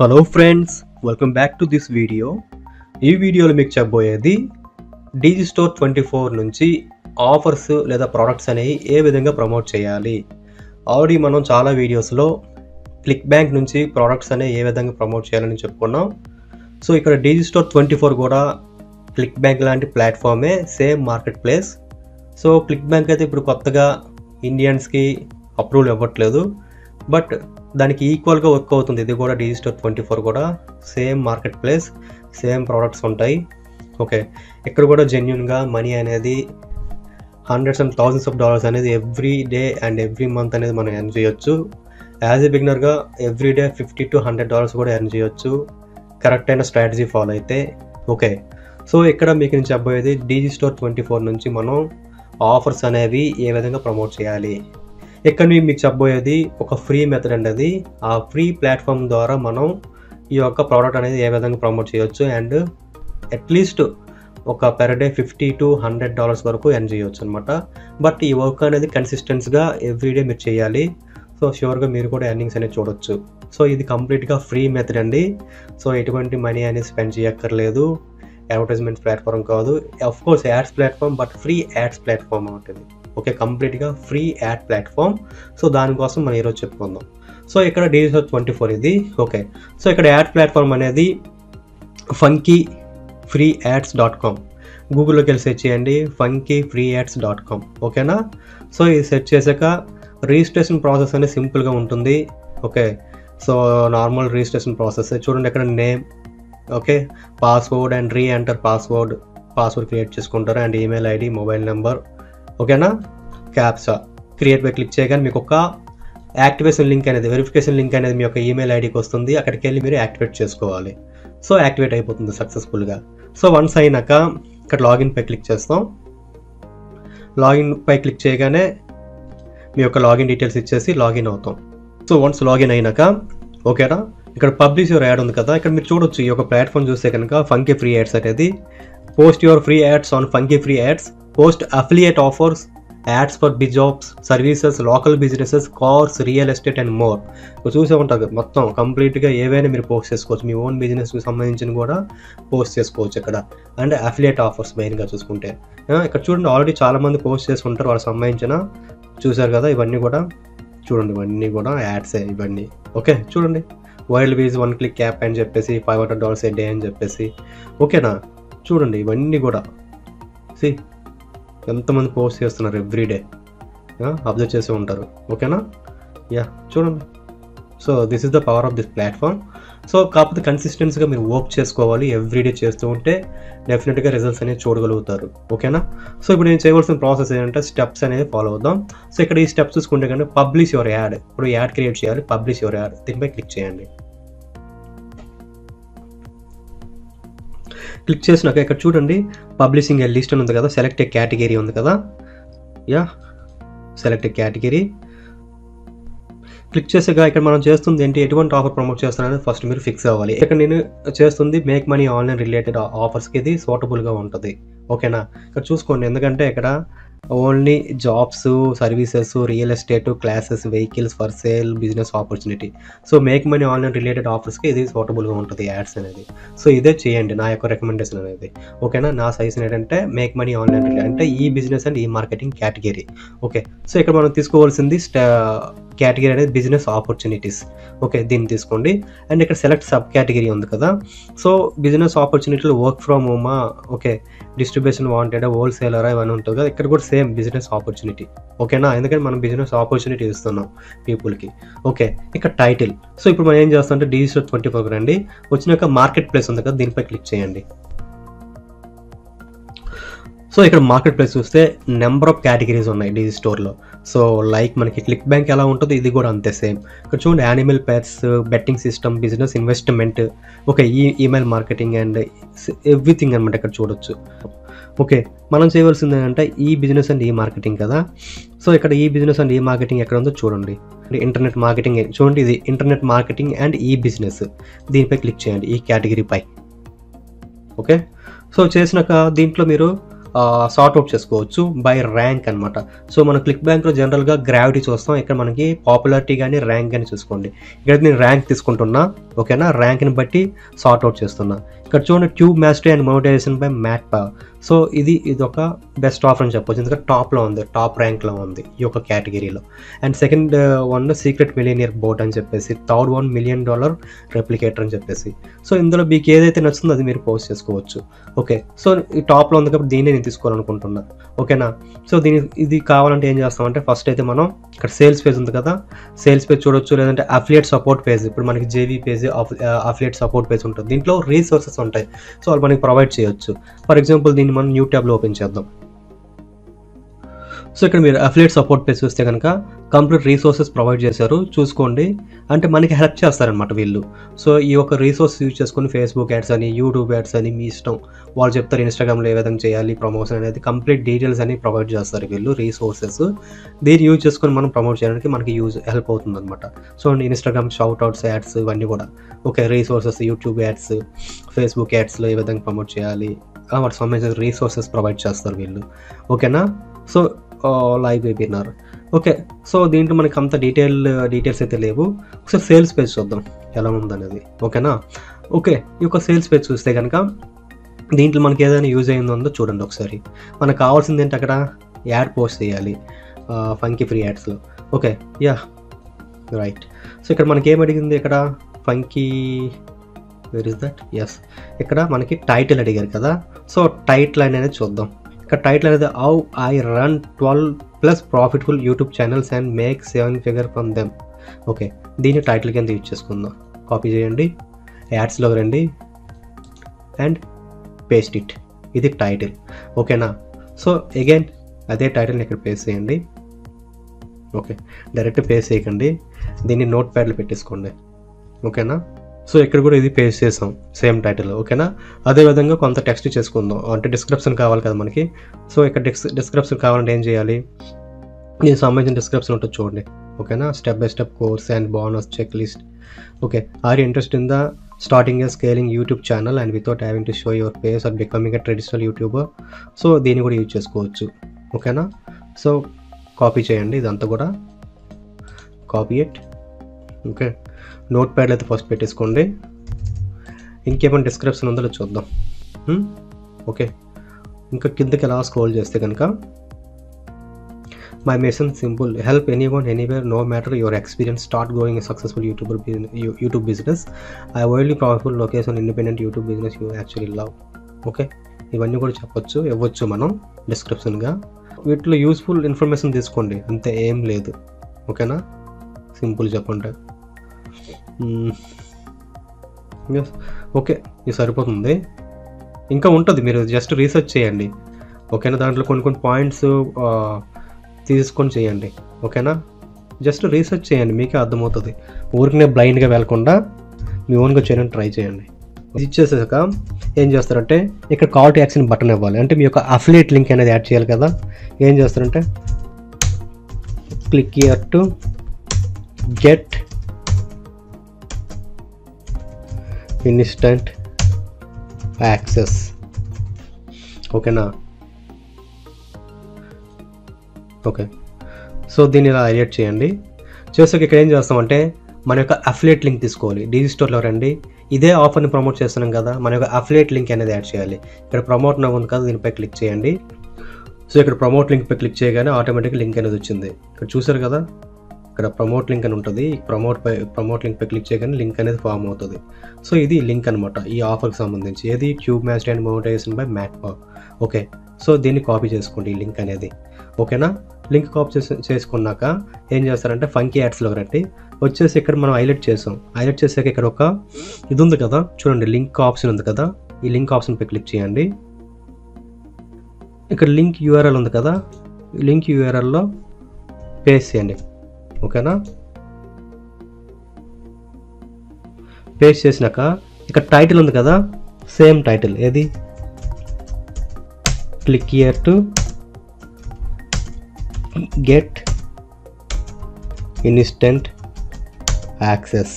Hello friends, welcome back to this video. This video is Digistore24 nunchi offers leda products ane e vidhanga promote cheyali. Already manam chala videos lo ClickBank nunchi products ane e vidhanga promote cheyalani cheppukunnam. So ikkada Digistore24 kuda ClickBank lanti platform e same marketplace. So ClickBank aithe ippudu kottaga Indians ki approval avvatledu. But దానికి equal గా work అవుతుంది. ఇది కూడా Digistore24 కూడా same market place, same products ఉంటాయి. Okay, ఇక్కడ కూడా genuine గా మనీ అనేది hundreds and thousands of dollars అనేది every day and every month అనేది మనం ఎర్న్ చేయొచ్చు. యాజ్ ఎ బిగినర్ గా ఎవ్రీ డే $50 to $100 కూడా ఎర్న్ చేయొచ్చు, కరెక్ట్ అయిన స్ట్రాటజీ ఫాలో అయితే. ఓకే, సో ఇక్కడ మీకు నేను చెప్పబోయేది Digistore24 నుంచి మనం ఆఫర్స్ అనేవి ఏ విధంగా ప్రమోట్ చేయాలి. ఇక్కడ మీకు చెప్పబోయేది ఒక ఫ్రీ మెథడ్ అండి. అది ఆ ఫ్రీ ప్లాట్ఫామ్ ద్వారా మనం ఈ యొక్క ప్రోడక్ట్ అనేది ఏ విధంగా ప్రమోట్ చేయొచ్చు అండ్ అట్లీస్ట్ ఒక పెర్ డే $50 to $100 వరకు ఎర్న్ చేయొచ్చు అనమాట. బట్ ఈ వర్క్ అనేది కన్సిస్టెన్స్గా ఎవ్రీడే మీరు చేయాలి. సో ష్యూర్గా మీరు కూడా ఎర్నింగ్స్ అనేది చూడొచ్చు. సో ఇది కంప్లీట్గా ఫ్రీ మెథడ్ అండి. సో ఎటువంటి మనీ అనేది స్పెండ్ చేయక్కర్లేదు. అడ్వర్టైజ్మెంట్ ప్లాట్ఫామ్ కాదు, of course ads platform, but free ads platform ఉంటుంది. ఓకే, కంప్లీట్గా ఫ్రీ యాడ్ ప్లాట్ఫామ్. సో దానికోసం మనం ఈరోజు చెప్పుకుందాం. సో ఇక్కడ Digistore24 ఇది. ఓకే, సో ఇక్కడ యాడ్ ప్లాట్ఫామ్ అనేది funkyfreeads.com. గూగుల్లోకి వెళ్ళి సెర్చ్ చేయండి funkyfreeads.com. ఓకేనా? సో ఇది సెర్చ్ చేశాక రిజిస్ట్రేషన్ ప్రాసెస్ అనేది సింపుల్గా ఉంటుంది. Okay, so normal registration process చూడండి. ఇక్కడ name, okay, password and re enter password, create చేసుకుంటారు and email ID, mobile number. ఓకేనా? క్యాప్సా క్రియేట్ బై క్లిక్ చేయగానే మీకు ఒక యాక్టివేషన్ లింక్ అనేది, వెరిఫికేషన్ లింక్ అనేది మీ యొక్క ఈమెయిల్ ఐడికి వస్తుంది. అక్కడికి వెళ్ళి మీరు యాక్టివేట్ చేసుకోవాలి. సో యాక్టివేట్ అయిపోతుంది సక్సెస్ఫుల్గా. సో వన్స్ అయినాక ఇక్కడ లాగిన్ పై క్లిక్ చేస్తాం. లాగిన్ పై క్లిక్ చేయగానే మీ యొక్క లాగిన్ డీటెయిల్స్ ఇచ్చేసి లాగిన్ అవుతాం. సో వన్స్ లాగిన్ అయినాక, ఓకేనా, ఇక్కడ పబ్లిష్ యువర్ యాడ్ ఉంది కదా, ఇక్కడ మీరు చూడొచ్చు. ఈ యొక్క ప్లాట్ఫామ్ చూస్తే కనుక ఫంకీ ఫ్రీ యాడ్స్ అనేది post your free ads on funky free ads, post affiliate offers, ads for big jobs, services, local businesses, cars, real estate and more. చూసే ఉంటారు మొత్తం కంప్లీట్గా ఏవైనా మీరు పోస్ట్ చేసుకోవచ్చు. మీ ఓన్ బిజినెస్కి సంబంధించిన కూడా పోస్ట్ చేసుకోవచ్చు ఇక్కడ. అండ్ అఫిలియేట్ ఆఫర్స్ మెయిన్గా చూసుకుంటే ఇక్కడ చూడండి, ఆల్రెడీ చాలామంది పోస్ట్ చేసుకుంటారు వాళ్ళకి సంబంధించిన. చూసారు కదా, ఇవన్నీ కూడా చూడండి, ఇవన్నీ కూడా యాడ్సే ఇవన్నీ. ఓకే చూడండి, వైల్డ్ వీజ్ వన్ క్లిక్ యాప్ అని చెప్పేసి, $500 ఏ డే అని చెప్పేసి. ఓకేనా? చూడండి ఇవన్నీ కూడా సి ఎంతమంది పోస్ట్ చేస్తున్నారు ఎవ్రీడే, అబ్జర్వ్ చేసి ఉంటారు. ఓకేనా? యా చూడండి. So this is the power of this platform. So కాకపోతే కన్సిస్టెన్సీగా మీరు వర్క్ చేసుకోవాలి. ఎవ్రీడే చేస్తూ ఉంటే డెఫినెట్గా రిజల్ట్స్ అనేవి చూడగలుగుతారు. ఓకేనా? సో ఇప్పుడు నేను చేయవలసిన ప్రాసెస్ ఏంటంటే స్టెప్స్ అనేది ఫాలో అవుదాం. సో ఇక్కడ ఈ స్టెప్స్ చూసుకుంటే కనుక పబ్లిష్ యువర్ యాడ్, ఇప్పుడు యాడ్ క్రియేట్ చేయాలి. పబ్లిష్ యువర్ యాడ్ దీనిపై క్లిక్ చేయండి. క్లిక్ చేసినాక ఇక్కడ చూడండి పబ్లిషింగ్ ఏ లిస్ట్ ఉంది కదా, సెలెక్ట్ ఏ కేటగిరీ ఉంది కదా. Yeah select a category click చేసాక ఇక్కడ మనం చేస్తుంది ఏంటి, ఎటువంటి ఆఫర్ ప్రమోట్ చేస్తున్నారని ఫస్ట్ మీరు ఫిక్స్ అవ్వాలి. ఇక్కడ నేను చేస్తుంది మేక్ మనీ ఆన్లైన్ రిలేటెడ్ ఆఫర్స్కి ఇది సూటబుల్గా ఉంటుంది. ఓకేనా? ఇక్కడ చూసుకోండి, ఎందుకంటే ఇక్కడ only jobs, services, real estate, classes, vehicles for sale, business opportunity. So make money online related ఆఫర్స్కి ఇది సూటబుల్గా ఉంటుంది యాడ్స్ అనేది. సో ఇదే చేయండి, నా యొక్క రికమెండేషన్ అనేది. ఓకేనా? నా సజెషన్ ఏంటంటే మేక్ మనీ ఆన్లైన్ రిలేటెడ్ అంటే ఈ బిజినెస్ అండ్ ఈ మార్కెటింగ్ కేటగిరీ. ఓకే, సో ఇక్కడ మనం తీసుకోవాల్సింది కేటగిరీ అనేది బిజినెస్ ఆపర్చునిటీస్. ఓకే, దీన్ని తీసుకోండి. అండ్ ఇక్కడ సెలెక్ట్ సబ్ కేటగిరీ ఉంది కదా. సో బిజినెస్ ఆపర్చునిటీలు వర్క్ ఫ్రమ్ హోమా, ఓకే, డిస్ట్రిబ్యూషన్ వాంటెడా, హోల్సేలరా, ఇవన్నీ ఉంటుంది కదా. ఇక్కడ కూడా సేమ్ బిజినెస్ ఆపర్చునిటీ. ఓకేనా? ఎందుకంటే మనం బిజినెస్ ఆపర్చునిటీ ఇస్తున్నాం పీపుల్కి. ఓకే, ఇక్కడ టైటిల్. సో ఇప్పుడు మనం ఏం చేస్తామంటే Digistore24 రండి, వచ్చినాక మార్కెట్ ప్లేస్ ఉంది కదా, దీనిపై క్లిక్ చేయండి. సో ఇక్కడ మార్కెట్ ప్లేస్ చూస్తే నెంబర్ ఆఫ్ కేటగిరీస్ ఉన్నాయి Digistore24లో. సో లైక్ మనకి క్లిక్ బ్యాంక్ ఎలా ఉంటుందో ఇది కూడా అంతే సేమ్. ఇక్కడ చూడండి animal pets, betting system, business, investment, okay, email marketing and everything అనమాట. ఇక్కడ చూడొచ్చు. ఓకే, మనం చేయవలసింది ఏంటంటే ఈ బిజినెస్ అండ్ ఈ మార్కెటింగ్ కదా. సో ఇక్కడ ఈ బిజినెస్ అండ్ ఈ మార్కెటింగ్ ఎక్కడ ఉందో చూడండి. ఇంటర్నెట్ మార్కెటింగ్ చూడండి, ఇది ఇంటర్నెట్ మార్కెటింగ్ అండ్ ఈ బిజినెస్. దీనిపై క్లిక్ చేయండి, ఈ కేటగిరీపై. ఓకే, సో చేసినాక దీంట్లో మీరు sort out chesukochu by rank anamata. So mana ClickBank lo general ga gravity chustam, ikkada manaki popularity gaani rank gaani chuskondi. Ikkada nenu rank teeskuntunna, okay na, rank ni batti sort out chestunna. Ikkada chudandi Tube Mastery and Monetization by Matt Pa. So idi oka best offer ani cheppochu, endukante top lo undi, top rank lo undi ee oka category lo. And second one secret millionaire bot ani cheppesi, third one $1 million replicator ani cheppesi. So indulo meeku edaithe nachutundo adi meer post chesukochu. Okay, so ee top lo undi kabatti deenne nenu తీసుకోవాలనుకుంటున్నా, ఓకేనా. So దీని ఇది కావాలంటే ఏం చేస్తామంటే, first అయితే మనం ఇక్కడ sales page ఉంది కదా, సేల్స్ పేజ్ చూడొచ్చు, లేదంటే అఫిలియేట్ సపోర్ట్ పేజ్. ఇప్పుడు మనకి JV page, affiliate support page ఉంటుంది. దీంట్లో రీసోర్సెస్ ఉంటాయి, సో వాళ్ళు మనకి ప్రొవైడ్ చేయొచ్చు. ఫర్ ఎగ్జాంపుల్ దీన్ని మనం న్యూ ట్యాబ్లో ఓపెన్ చేద్దాం. సో ఇక్కడ మీరు అఫిలియేట్ సపోర్ట్ పేజ్ చూస్తే కనుక కంప్లీట్ రీసోర్సెస్ ప్రొవైడ్ చేశారు, చూసుకోండి. అంటే మనకి హెల్ప్ చేస్తారనమాట వీళ్ళు. సో ఈ యొక్క రీసోర్స్ యూజ్ చేసుకుని ఫేస్బుక్ యాడ్స్ అని, యూట్యూబ్ యాడ్స్ అని మీ ఇష్టం, వాళ్ళు చెప్తారు ఇన్స్టాగ్రామ్లో ఏ విధంగా చేయాలి ప్రమోషన్ అనేది, కంప్లీట్ డీటెయిల్స్ అని ప్రొవైడ్ చేస్తారు వీళ్ళు రీసోర్సెస్. దీన్ని యూజ్ చేసుకొని మనం ప్రమోట్ చేయడానికి మనకి హెల్ప్ అవుతుంది అనమాట. So Instagram shout outs ads ఇవన్నీ కూడా, okay, resources, YouTube ads, Facebook యాడ్స్లో ఏ విధంగా ప్రమోట్ చేయాలి వాటికి సంబంధించిన రీసోర్సెస్ ప్రొవైడ్ చేస్తారు వీళ్ళు, ఓకేనా. So live webinar, okay. So దీంట్లో మనకి అంత డీటెయిల్స్ అయితే లేవు. ఒకసారి సేల్స్ పేజ్ చూద్దాం ఎలా ఉందనేది, ఓకేనా. ఓకే, ఈ యొక్క సేల్స్ పేజ్ చూస్తే కనుక దీంట్లో మనకి ఏదైనా యూజ్ అయ్యిందో చూడండి ఒకసారి. మనకు కావాల్సింది ఏంటి, అక్కడ యాడ్ పోస్ట్ చేయాలి ఫంకీ ఫ్రీ యాడ్స్లో, ఓకే, యా రైట్. సో ఇక్కడ మనకి ఏం అడిగింది, ఇక్కడ funky where is that, yes, ఇక్కడ మనకి టైటిల్ అడిగారు కదా. సో టైటిల్ అనేది చూద్దాం. ఇక్కడ టైటిల్ అనేది how I run 12+ profitful YouTube channels and make 7 figures from them. Okay, దీన్ని టైటిల్ కింద యూజ్ చేసుకుందాం. కాపీ చేయండి, యాడ్స్లో రండి అండ్ పేస్ట్ ఇట్. ఇది టైటిల్, ఓకేనా. సో అగైన్ అదే టైటిల్ని ఇక్కడ పేస్ట్ చేయండి, ఓకే. డైరెక్ట్ పేస్ట్ చేయకండి, దీన్ని నోట్ ప్యాడ్లో పెట్టేసుకోండి, ఓకేనా. సో ఇక్కడ కూడా ఇది పేస్ట్ చేసాం సేమ్ టైటిల్, ఓకేనా. అదేవిధంగా కొంత టెక్స్ట్ చేసుకుందాం, అంటే డిస్క్రిప్షన్ కావాలి కదా మనకి. సో ఇక్కడ డిస్క్రిప్షన్ కావాలంటే ఏం చేయాలి, దీనికి సంబంధించిన డిస్క్రిప్షన్ ఉంటుంది చూడండి, ఓకేనా. Step by step course and bonus check list, okay. Are interest in the starting a scaling YouTube channel and without having to show your face or becoming a traditional YouTuber. So దీన్ని కూడా use చేసుకోవచ్చు, ఓకేనా. So copy చేయండి ఇదంతా కూడా, copy it, okay. Note ప్యాడ్లో అయితే first పెట్టేసుకోండి. ఇంకేమైనా డిస్క్రిప్షన్ ఉందో చూద్దాం, ఓకే. ఇంకా కిందకి ఎలా స్క్రోల్ చేస్తే కనుక, my mission simple, help anyone anywhere no matter your experience, start growing successful YouTube business, I only profitful location independent YouTube business you actually love. Okay, ఇవన్నీ కూడా చెప్పొచ్చు, ఇవ్వచ్చు మనం డిస్క్రిప్షన్గా. వీటిలో యూస్ఫుల్ ఇన్ఫర్మేషన్ తీసుకోండి, అంతే, ఏం లేదు, ఓకేనా. సింపుల్ చెప్పండి, ఓకే, ఇది సరిపోతుంది. ఇంకా ఉంటుంది, మీరు జస్ట్ రీసెర్చ్ చేయండి, ఓకేనా. దాంట్లో కొన్ని పాయింట్స్ తీసుకొని చేయండి, ఓకేనా. జస్ట్ రీసెర్చ్ చేయండి, మీకే అర్థమవుతుంది. ఊరికనే బ్లైండ్గా వెళ్లకుండా మీ ఓన్గా చేయడానికి ట్రై చేయండి. ఇది ఇచ్చేసాక ఏం చేస్తారంటే, ఇక్కడ కాల్ టు యాక్షన్ బటన్ ఇవ్వాలి, అంటే మీ యొక్క అఫిలియేట్ లింక్ అనేది యాడ్ చేయాలి కదా. ఏం చేస్తారంటే, click here to get instant access, ఓకేనా. ఓకే, సో దీన్ని ఇలా హైలైట్ చేయండి. చేసాక ఇక్కడ ఏం చేస్తామంటే, మన యొక్క అఫిలియేట్ లింక్ తీసుకోవాలి. డిజిస్టోర్లో రండి, ఇదే ఆఫర్ని ప్రమోట్ చేస్తున్నాం కదా, మన యొక్క అఫిలియేట్ లింక్ అనేది యాడ్ చేయాలి. ఇక్కడ ప్రమోట్ నా ఉంది కదా, దీనిపై క్లిక్ చేయండి. సో ఇక్కడ ప్రమోట్ లింక్పై క్లిక్ చేయగానే ఆటోమేటిక్ లింక్ అనేది వచ్చింది. ఇక్కడ చూసారు కదా, ఇక్కడ ప్రమోట్ లింక్ అని ఉంటుంది. ప్రమోట్ లింక్పై క్లిక్ చేయగానే లింక్ అనేది ఫామ్ అవుతుంది. సో ఇది లింక్ అనమాట ఈ ఆఫర్కి సంబంధించి. ఏది, tube mastery and monetisation by Matt Par, okay. So దీన్ని కాపీ చేసుకోండి ఈ లింక్ అనేది, ఓకేనా. లింక్ కాపీ చేసుకున్నాక ఏం చేస్తారంటే, ఫంకీ యాడ్స్లో రండి. వచ్చేసి ఇక్కడ మనం హైలైట్ చేసాం, హైలైట్ చేసాక ఇక్కడ ఒక ఇది ఉంది కదా చూడండి, లింక్ ఆప్షన్ ఉంది కదా, ఈ లింక్ ఆప్షన్పై క్లిక్ చేయండి. ఇక్కడ లింక్ యూఆర్ఎల్ ఉంది కదా, లింక్ యూఆర్ఎల్లో పేస్ట్ చేయండి, ఓకేనా. పేస్ట్ చేసినాక ఇక్కడ టైటిల్ ఉంది కదా, సేమ్ టైటిల్, ఏది, click here to get instant access,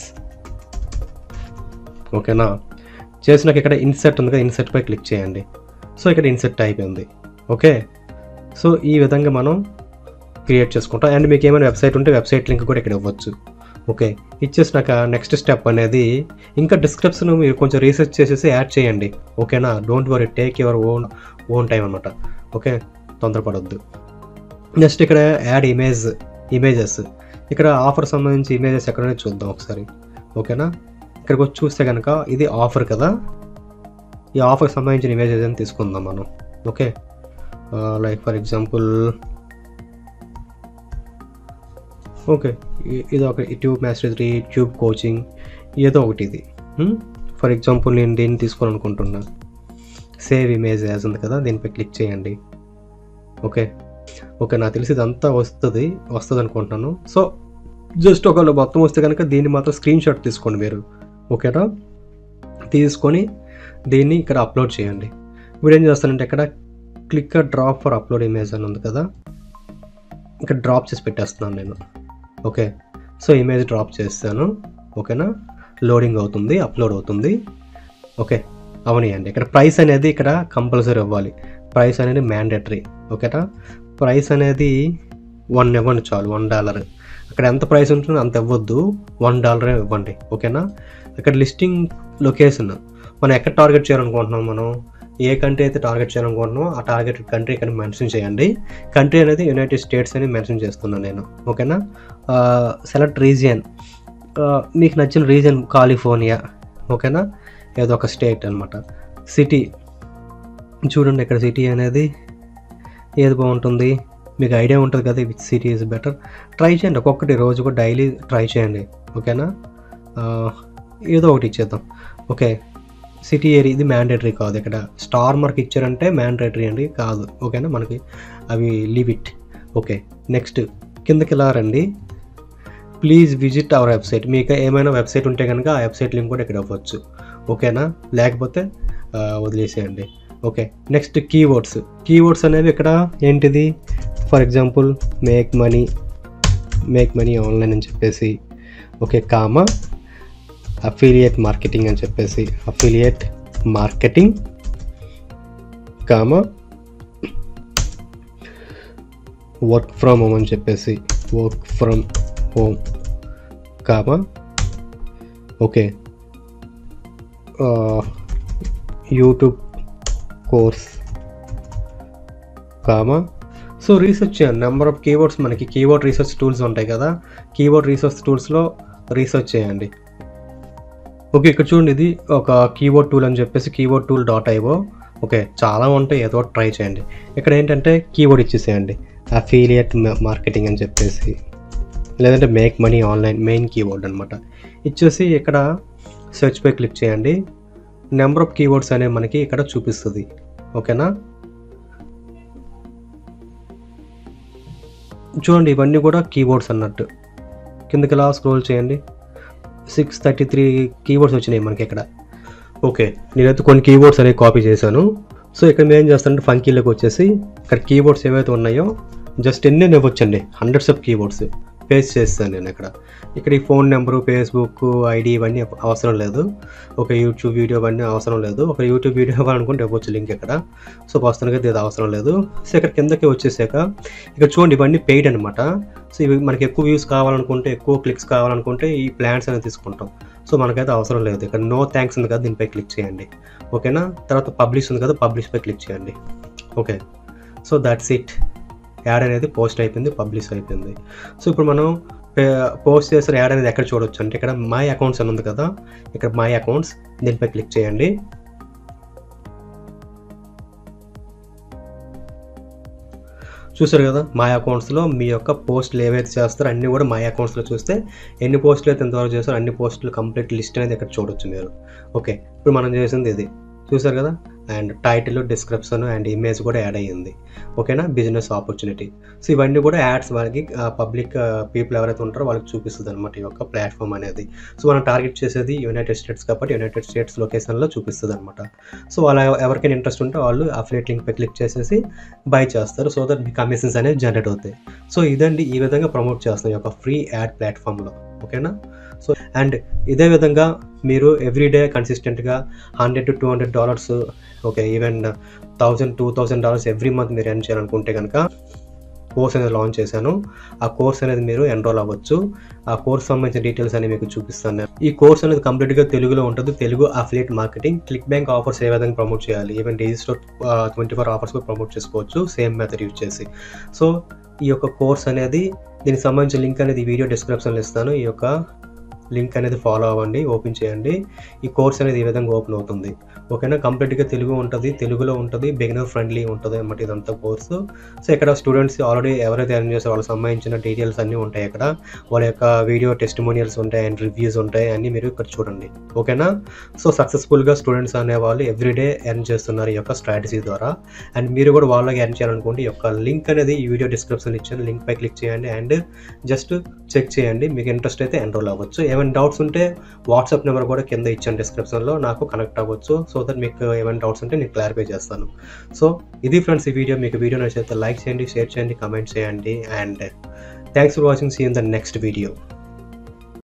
ఓకేనా. చేసినాక ఇక్కడ ఇన్సర్ట్ ఉంది కదా, ఇన్సర్ట్ పై క్లిక్ చేయండి. సో ఇక్కడ ఇన్సర్ట్ అయిపోయింది. ఓకే సో ఈ విధంగా మనం క్రియేట్ చేసుకుంటాం అండ్ మీకు ఏమైనా వెబ్సైట్ ఉంటే వెబ్సైట్ లింక్ కూడా ఇక్కడ ఇవ్వచ్చు ఓకే ఇచ్చేసినాక నెక్స్ట్ స్టెప్ అనేది ఇంకా డిస్క్రిప్షన్ మీరు కొంచెం రీసెర్చ్ చేసేసి యాడ్ చేయండి ఓకేనా don't worry take your own time అనమాట ఓకే తొందరపడొద్దు నెక్స్ట్ ఇక్కడ యాడ్ ఇమేజెస్ ఇక్కడ ఆఫర్ సంబంధించి ఇమేజెస్ ఎక్కడనే చూద్దాం ఒకసారి ఓకేనా ఇక్కడికి వచ్చి చూస్తే కనుక ఇది ఆఫర్ కదా ఈ ఆఫర్కి సంబంధించిన ఇమేజెస్ అని తీసుకుందాం మనం okay like for example okay ఇది ఒక ట్యూబ్ మాస్టరీ ట్యూబ్ కోచింగ్ ఏదో ఒకటి ఇది ఫర్ ఎగ్జాంపుల్ నేను దీన్ని తీసుకోవాలనుకుంటున్నా సేవ్ ఇమేజ్ యాజ్ ఉంది కదా దీనిపై క్లిక్ చేయండి ఓకే ఓకే నాకు తెలిసి ఇదంతా వస్తుంది అనుకుంటున్నాను సో జస్ట్ ఒకవేళ మొత్తం వస్తే కనుక దీన్ని మాత్రం స్క్రీన్ షాట్ తీసుకోండి మీరు ఓకేనా తీసుకొని దీన్ని ఇక్కడ అప్లోడ్ చేయండి వీడు ఏం చేస్తానంటే ఇక్కడ click drop for upload image అని ఉంది కదా ఇక్కడ డ్రాప్ చేసి పెట్టేస్తున్నాను నేను ఓకే సో ఇమేజ్ డ్రాప్ చేస్తాను ఓకేనా లోడింగ్ అవుతుంది అప్లోడ్ అవుతుంది ఓకే అవనియండి ఇక్కడ ప్రైస్ అనేది ఇక్కడ కంపల్సరీ ఇవ్వాలి ప్రైస్ అనేది మ్యాండేటరీ ఓకేనా ప్రైస్ అనేది $1 ఇవ్వండి చాలు $1 అక్కడ ఎంత ప్రైస్ ఉంటుందో అంత ఇవ్వద్దు $1 ఇవ్వండి ఓకేనా ఇక్కడ లిస్టింగ్ లొకేషన్ మనం ఎక్కడ టార్గెట్ చేయాలనుకుంటున్నాం మనం ఏ కంట్రీ అయితే టార్గెట్ చేయాలనుకుంటున్నామో ఆ టార్గెట్ కంట్రీ ఇక్కడ మెన్షన్ చేయండి కంట్రీ అనేది యునైటెడ్ స్టేట్స్ అని మెన్షన్ చేస్తున్నాను నేను ఓకేనా సెలెక్ట్ రీజియన్ మీకు నచ్చిన రీజియన్ కాలిఫోర్నియా ఓకేనా ఏదో ఒక స్టేట్ అనమాట సిటీ చూడండి ఇక్కడ సిటీ అనేది ఏది బాగుంటుంది మీకు ఐడియా ఉంటుంది కదా which city is better try చేయండి ఒక్కొక్కటి రోజు కూడా డైలీ ట్రై చేయండి ఓకేనా ఏదో ఒకటి ఇచ్చేద్దాం ఓకే సిటీ ఏరియా ఇది మ్యాండేటరీ కాదు ఇక్కడ స్టార్ మార్క్ ఇచ్చారంటే మ్యాండేటరీ అండి కాదు ఓకేనా మనకి అవి లీవ్ ఇట్ ఓకే నెక్స్ట్ కిందకి ఇలా రండి ప్లీజ్ విజిట్ అవర్ వెబ్సైట్ మీకు ఏమైనా వెబ్సైట్ ఉంటే కనుక ఆ వెబ్సైట్ లింక్ కూడా ఇక్కడ ఇవ్వచ్చు ఓకేనా లేకపోతే వదిలేసేయండి ఓకే నెక్స్ట్ కీవర్డ్స్ అనేవి ఇక్కడ ఏంటిది for example make money online అని చెప్పేసి okay comma affiliate marketing comma work from home comma okay YouTube course comma so research చేయండి నెంబర్ ఆఫ్ కీవర్డ్స్ మనకి కీవర్డ్ రీసెర్చ్ టూల్స్ ఉంటాయి కదా కీవర్డ్ రీసెర్చ్ టూల్స్లో రీసెర్చ్ చేయండి ఓకే ఇక్కడ చూడండి ఇది ఒక కీవర్డ్ టూల్ అని చెప్పేసి keywordtool.io ఓకే చాలా ఉంటాయి ఏదో ట్రై చేయండి ఇక్కడ ఏంటంటే కీవర్డ్ ఇచ్చేసేయండి అఫిలియేట్ మార్కెటింగ్ అని చెప్పేసి లేదంటే make money online main keyword అనమాట ఇచ్చేసి ఇక్కడ సెర్చ్ పై క్లిక్ చేయండి నెంబర్ ఆఫ్ కీవర్డ్స్ అనేవి మనకి ఇక్కడ చూపిస్తుంది ఓకేనా చూడండి ఇవన్నీ కూడా కీవర్డ్స్ అన్నట్టు కిందకి ఇలా స్క్రోల్ చేయండి 633 కీవర్డ్స్ వచ్చినాయి మనకి ఇక్కడ ఓకే నేనైతే కొన్ని కీవర్డ్స్ అనేవి కాపీ చేశాను సో ఇక్కడ మేము ఏం చేస్తానంటే ఫంకీలోకి వచ్చేసి ఇక్కడ కీవర్డ్స్ ఏవైతే ఉన్నాయో జస్ట్ ఎన్ని ఇవ్వచ్చండి హండ్రెడ్స్ ఆఫ్ కీవర్డ్స్ పేస్ట్ చేస్తాను నేను ఇక్కడ ఈ ఫోన్ నెంబరు ఫేస్బుక్ ఐడి ఇవన్నీ అవసరం లేదు ఒక యూట్యూబ్ వీడియో ఇవన్నీ అవసరం లేదు ఒక యూట్యూబ్ వీడియో ఇవ్వాలనుకుంటే ఇవ్వచ్చు లింక్ ఇక్కడ సో ప్రస్తుతానికి అయితే ఇది అవసరం లేదు సో ఇక్కడ కిందకి వచ్చేసాక ఇక్కడ చూడండి ఇవన్నీ పెయిడ్ అనమాట సో ఇవి మనకి ఎక్కువ వ్యూస్ కావాలనుకుంటే ఎక్కువ క్లిక్స్ కావాలనుకుంటే ఈ ప్లాన్స్ అనేది తీసుకుంటాం సో మనకైతే అవసరం లేదు ఇక్కడ నో థ్యాంక్స్ ఉంది కదా దీనిపై క్లిక్ చేయండి ఓకేనా తర్వాత పబ్లిష్ ఉంది కదా పబ్లిష్పై క్లిక్ చేయండి okay so that's it add అనేది పోస్ట్ అయిపోయింది పబ్లిష్ అయిపోయింది సో ఇప్పుడు మనం పోస్ట్ చేసిన యాడ్ అనేది ఎక్కడ చూడవచ్చు అంటే ఇక్కడ మై అకౌంట్స్ అని ఉంది కదా ఇక్కడ మై అకౌంట్స్ దీనిపై క్లిక్ చేయండి చూసారు కదా మై అకౌంట్స్లో మీ యొక్క పోస్టులు ఏవైతే చేస్తారో అన్నీ కూడా మై అకౌంట్స్లో చూస్తే ఎన్ని పోస్టులు అయితే ఎంతవరకు చేస్తారో అన్ని పోస్టులు కంప్లీట్ లిస్ట్ అనేది ఇక్కడ చూడవచ్చు మీరు ఓకే ఇప్పుడు మనం చేసింది ఇది చూసారు కదా and title description and image కూడా యాడ్ అయ్యింది ఓకేనా బిజినెస్ ఆపర్చునిటీ సో ఇవన్నీ కూడా యాడ్స్ వాళ్ళకి పబ్లిక్ పీపుల్ ఎవరైతే ఉంటారో వాళ్ళకి చూపిస్తుంది అనమాట ఈ యొక్క ప్లాట్ఫామ్ అనేది సో మనం టార్గెట్ చేసేది యునైటెడ్ స్టేట్స్ కాబట్టి యునైటెడ్ స్టేట్స్ లొకేషన్లో చూపిస్తుంది అనమాట సో వాళ్ళ ఎవరికైనా ఇంట్రెస్ట్ ఉంటే వాళ్ళు అఫిలియేట్ లింక్పై క్లిక్ చేసేసి బై చేస్తారు సో దట్ మీ కమిషన్స్ అనేది జనరేట్ అవుతాయి సో ఇదండి ఈ విధంగా ప్రమోట్ చేస్తున్నాం ఈ యొక్క ఫ్రీ యాడ్ ప్లాట్ఫామ్లో ఓకేనా సో అండ్ ఇదే విధంగా మీరు ఎవ్రీడే కన్సిస్టెంట్గా $100 to $200 okay even $1,000 $2,000 every month మీరు ఎర్న్ చేయాలనుకుంటే కనుక కోర్స్ అనేది లాంచ్ చేశాను. ఆ కోర్స్ అనేది మీరు ఎన్రోల్ అవ్వచ్చు. ఆ కోర్స్ సంబంధించిన డీటెయిల్స్ అనేవి మీకు చూపిస్తాను. ఈ కోర్స్ అనేది కంప్లీట్గా తెలుగులో ఉంటుంది. Telugu affiliate marketing, click bank offers ఏ విధంగా ప్రమోట్ చేయాలి, ఈవెన్ Digistore24 ఆఫర్స్ కూడా ప్రమోట్ చేసుకోవచ్చు సేమ్ మెథడ్ యూజ్ చేసి. సో ఈ యొక్క కోర్స్ అనేది, దీనికి సంబంధించిన లింక్ అనేది వీడియో డిస్క్రిప్షన్లో ఇస్తాను. ఈ యొక్క లింక్ అనేది ఫాలో అవ్వండి, ఓపెన్ చేయండి. ఈ కోర్స్ అనేది ఈ విధంగా ఓపెన్ అవుతుంది. ఓకేనా, కంప్లీట్గా తెలుగు ఉంటుంది, తెలుగులో ఉంటుంది, బిగినర్ ఫ్రెండ్లీ ఉంటుంది అన్నమాట ఇదంతా కోర్సు. సో ఇక్కడ స్టూడెంట్స్ ఆల్రెడీ ఎవరైతే ఎర్న్ చేస్తారో వాళ్ళకి సంబంధించిన డీటెయిల్స్ అన్నీ ఉంటాయి. ఇక్కడ వాళ్ళ యొక్క వీడియో టెస్టిమోనియల్స్ ఉంటాయి అండ్ రివ్యూస్ ఉంటాయి, అన్నీ మీరు ఇక్కడ చూడండి. ఓకేనా, సో సక్సెస్ఫుల్గా స్టూడెంట్స్ అనేవాళ్ళు ఎవ్రీడే ఎర్న్ చేస్తున్నారు ఈ యొక్క స్ట్రాటజీ ద్వారా. అండ్ మీరు కూడా వాళ్ళకి ఎర్న్ చేయాలనుకుంటే ఈ యొక్క లింక్ అనేది ఈ వీడియో డిస్క్రిప్షన్ ఇచ్చాను, లింక్ పై క్లిక్ చేయండి అండ్ జస్ట్ చెక్ చేయండి. మీకు ఇంట్రెస్ట్ అయితే ఎన్రోల్ అవ్వచ్చు. ఏమైనా డౌట్స్ ఉంటే వాట్సాప్ నెంబర్ కూడా కింద ఇచ్చాను డిస్క్రిప్షన్లో, నాకు కనెక్ట్ అవ్వచ్చు. సో దట్ మీకు ఏమైనా డౌట్స్ ఉంటే నేను క్లారిఫై చేస్తాను. సో ఇది ఫ్రెండ్స్ ఈ వీడియో. మీకు వీడియో నచ్చితే లైక్ చేయండి, షేర్ చేయండి, కామెంట్ చేయండి and thanks for watching. See in the next video.